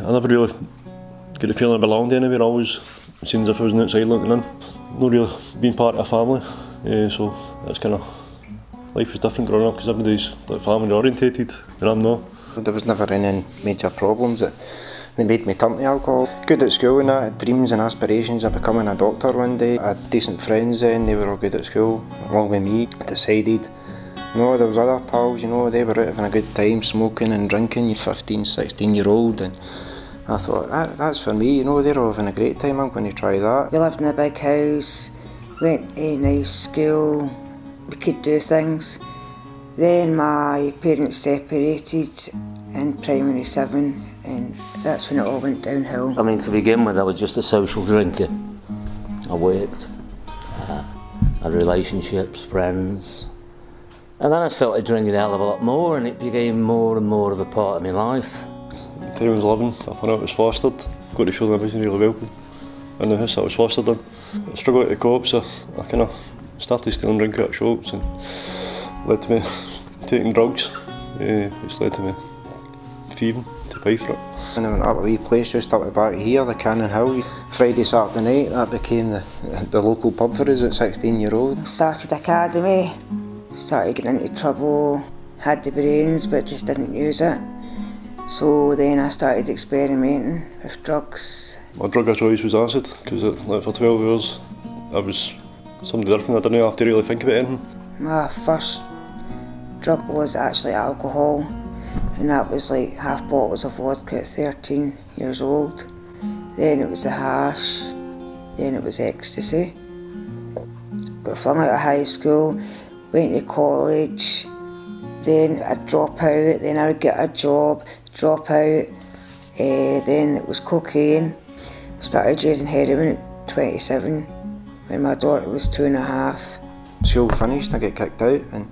I never really got a feeling I belonged anywhere. I always seemed as if I was an outside looking in. Not really being part of a family, so that's kind of, life was different growing up because everybody's like, family orientated and I'm not. There was never any major problems that they made me turn to alcohol. Good at school and that, had dreams and aspirations of becoming a doctor one day. I had decent friends then, they were all good at school, along with me. I decided, no, there was other pals, you know, they were out having a good time, smoking and drinking, you're 15, 16-year-old, and I thought, that's for me, you know, they're all having a great time, I'm going to try that. We lived in a big house, went to a nice school, we could do things. Then my parents separated in primary 7, and that's when it all went downhill. I mean, to begin with, I was just a social drinker. I worked, I had relationships, friends, and then I started drinking a hell of a lot more, and it became more and more of a part of my life. When I was 11, I found out I was fostered. Got to feel I wasn't really welcome in the house that I was fostered in. I struggled out of the cops, I kind of started stealing drink out of shops, and led to me taking drugs, which led to me thieving to pay for it. When I went up a wee place just up the back here, the Cannon Hill, Friday, Saturday night, that became the local pub for us at 16-year-old. Started academy, started getting into trouble, had the brains but just didn't use it. So then I started experimenting with drugs. My drug of choice was acid, because like, for 12 years I was something different, I didn't have to really think about anything. My first drug was actually alcohol, and that was like half bottles of vodka at 13 years old. Then it was the hash, then it was ecstasy. Got flung out of high school, went to college, then I'd drop out, then I would get a job, drop out, then it was cocaine. Started using heroin at 27 when my daughter was 2 and a half. School finished, I got kicked out, and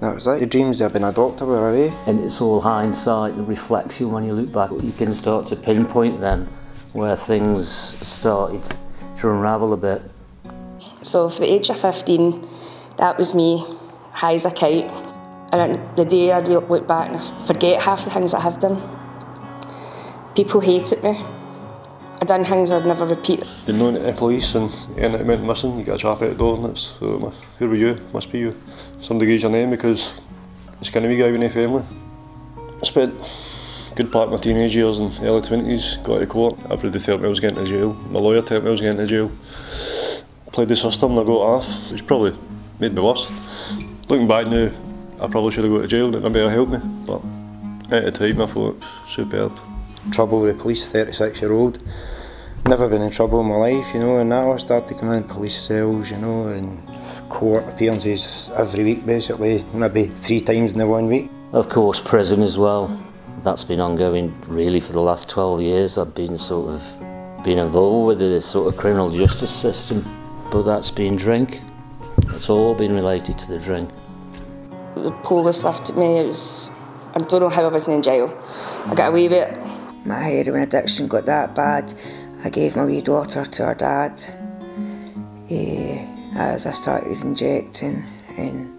that was it. The dreams of being a doctor were away. And it's all hindsight and reflection when you look back. You can start to pinpoint then where things started to unravel a bit. So for the age of 15, that was me, high as a kite. And the day I'd look back and I forget half the things I have done. People hated me. I'd done things I'd never repeat. You're known to the police and anything went missing, you get a chap out the door and it's, who were you? Must be you. Somebody gives your name because it's kind of a wee guy with no family. I spent a good part of my teenage years and early 20s, got out of court. Everybody told me I was getting to jail. My lawyer told me I was getting to jail. I played the system and I got off, which probably made me worse. Looking back now, I probably should have gone to jail, that maybe helped me, but at the time I thought, superb. Trouble with the police, 36-year-old. Never been in trouble in my life, you know, and that all started coming in police cells, you know, and court appearances every week basically, maybe 3 times in the 1 week. Of course, prison as well. That's been ongoing really for the last 12 years. I've been been involved with the criminal justice system, but that's been drink. It's all been related to the drink. The police laughed at me, it was, I don't know how I wasn't in jail. I got away with it. My heroin addiction got that bad, I gave my wee daughter to her dad as I started injecting, and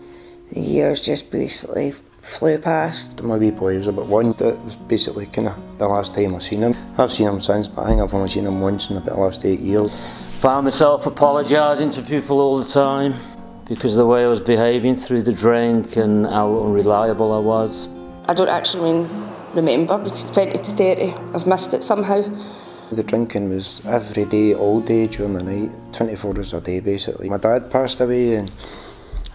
the years just basically flew past. My wee boy was about 1, that was basically kind of the last time I seen him. I've seen him since, but I think I've only seen him once in about the last 8 years. Found myself apologising to people all the time, because of the way I was behaving through the drink and how unreliable I was. I don't actually remember, but 20 to 30, I've missed it somehow. The drinking was every day, all day, during the night, 24 hours a day basically. My dad passed away and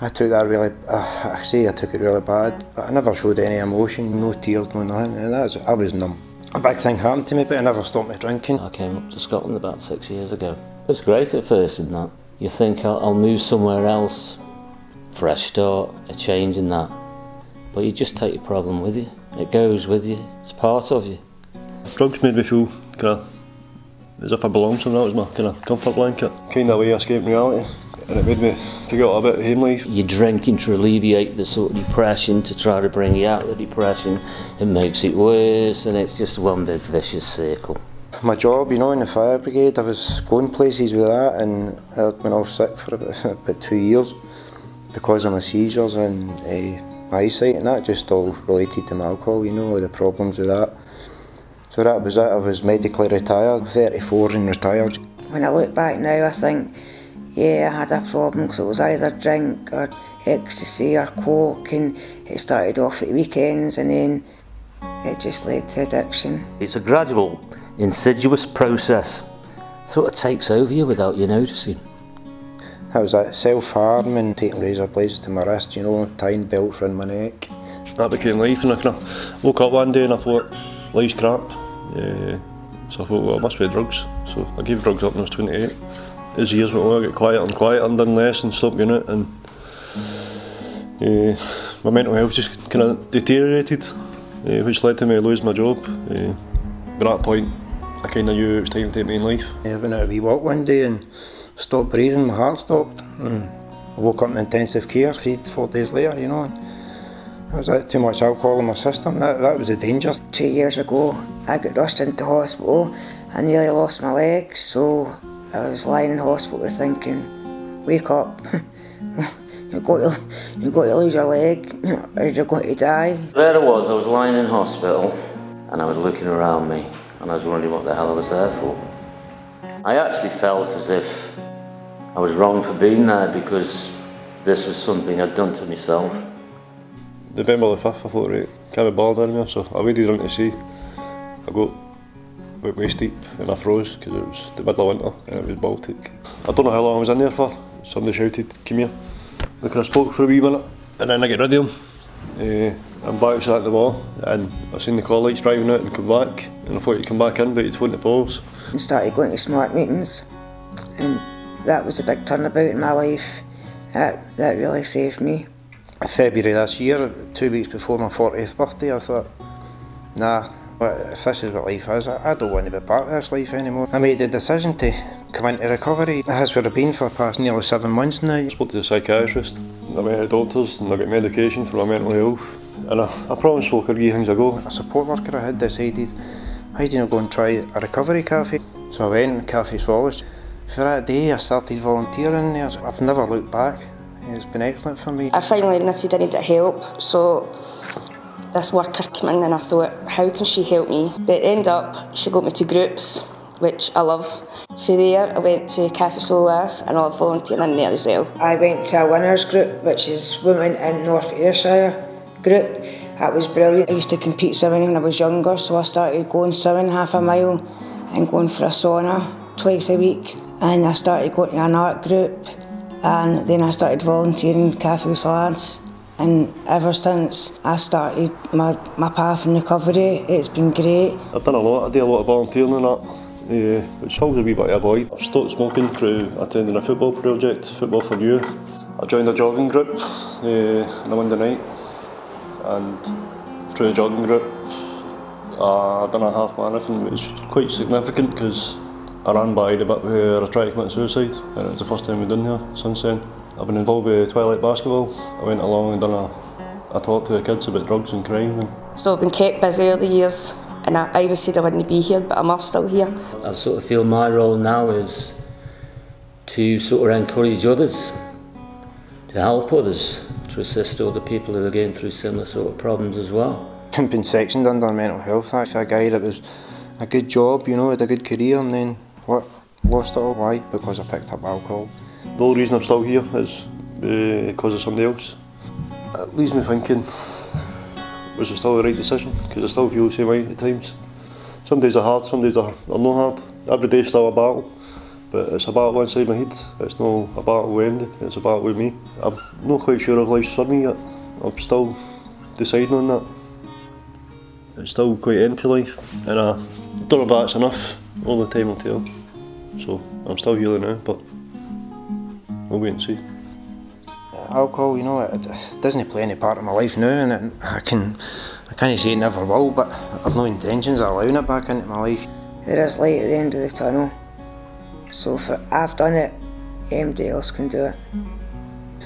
I took that really, I say I took it really bad, but I never showed any emotion, no tears, no nothing, and I was numb. A big thing happened to me, but I never stopped my drinking. I came up to Scotland about 6 years ago. It was great at first in that. You think, I'll move somewhere else, fresh start, a change in that. But you just take your problem with you, it goes with you, it's part of you. Drugs made me feel kind of as if I belonged somewhere, that was my kind of comfort blanket. Kind of way I escaped reality, and it made me forget all about home life. You're drinking to alleviate the depression, to try to bring you out of the depression, it makes it worse, and it's just one big vicious circle. My job, you know, in the fire brigade, I was going places with that, and I went off sick for about 2 years because of my seizures and my eyesight, and that just all related to my alcohol, you know, the problems with that. So that was that. I was medically retired, 34 and retired. When I look back now, I think, yeah, I had a problem because it was either drink or ecstasy or coke, and it started off at weekends and then it just led to addiction. It's a gradual, insidious process. Sort of takes over you without you noticing. I was at self-harm and taking razor blades to my wrist, you know, tying belts around my neck. That became life, and I kind of woke up one day and I thought, life's crap. So I thought, well, it must be drugs. So I gave drugs up when I was 28. As years went on, I got quieter and quieter and done less and slept in it, and my mental health just kind of deteriorated, which led to me losing my job. At that point, I kind of knew it was time to take me in life. I went out a wee walk one day and stopped breathing, my heart stopped. And I woke up in intensive care 3 to 4 days later, you know. And I was too much alcohol in my system, that was the danger. 2 years ago, I got rushed into hospital. I nearly lost my legs, so I was lying in hospital thinking, wake up, you're going to lose your leg, or you're going to die. There I was lying in hospital, and I was looking around me, and I was wondering what the hell I was there for. I actually felt as if I was wrong for being there, because this was something I'd done to myself. November the 5th, I thought, right, can't be bothered anymore, so I waded around to sea. I got about waist deep and I froze because it was the middle of winter and it was Baltic. I don't know how long I was in there for. Somebody shouted, come here. I kind of spoke for a wee minute and then I got rid of him. I'm back sat at the wall and I seen the call lights driving out and come back, and I thought he'd come back in, but he'd thrown the balls. I started going to SMART meetings, and that was a big turnabout in my life. That really saved me. February this year, 2 weeks before my 40th birthday, I thought, nah, if this is what life is, I don't want to be part of this life anymore. I made the decision to come into recovery. That's where I've been for the past nearly 7 months now. I spoke to the psychiatrist, I met the doctors, and I got medication for my mental health. And I promised folk I'd give things a go. A support worker I had decided, why do you not go and try a recovery cafe? So I went to Café Solace. For that day I started volunteering there. I've never looked back. It's been excellent for me. I finally admitted I needed help, so this worker came in and I thought, how can she help me? But it ended up, she got me to groups, which I love. From there, I went to Café Solas and I love volunteering in there as well. I went to a winners group, which is women in North Ayrshire group. That was brilliant. I used to compete swimming when I was younger, so I started going swimming half a mile and going for a sauna twice a week. And I started going to an art group, and then I started volunteering in Café Solace. And ever since I started my path in recovery, it's been great. I've done a lot. I do a lot of volunteering and that, which holds a wee bit of a void. I stopped smoking through attending a football project, Football for You. I joined a jogging group on a Monday night, and through the jogging group, I done a half marathon, which was quite significant because I ran by the bit where I tried to commit suicide, and it was the first time we'd done here since then. I've been involved with Twilight Basketball. I went along and done a talk to the kids about drugs and crime. So I've been kept busy all the years, and I always said I wouldn't be here, but I'm still here. I sort of feel my role now is to sort of encourage others, to help others, to assist other people who are going through similar sort of problems as well. I've been sectioned under mental health act for a guy that was a good job, you know, had a good career, and then what? Lost it all. Why? Because I picked up alcohol. The whole reason I'm still here is because of somebody else. It leaves me thinking, was it still the right decision? Because I still feel the same way at times. Some days are hard, some days are not hard. Every day is still a battle, but it's a battle inside my head. It's not a battle with Andy, it's a battle with me. I'm not quite sure if life's for me yet. I'm still deciding on that. It's still quite empty life, and I don't know if that's enough. All the time will tell. So I'm still healing now, but we'll wait and see. Alcohol, you know, it doesn't play any part of my life now, and I can't say it never will, but I've no intentions of allowing it back into my life. There is light at the end of the tunnel, so for I've done it, anybody else can do it.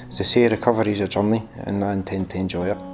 As I say, recovery is a journey, and I intend to enjoy it.